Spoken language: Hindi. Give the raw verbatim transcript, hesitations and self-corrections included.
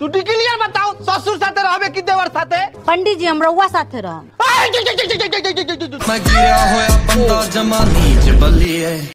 तू क्लियर बताओ ससुर साथे रहबे कि देवर साथे? पंडित जी हम रउआ साथे रहम।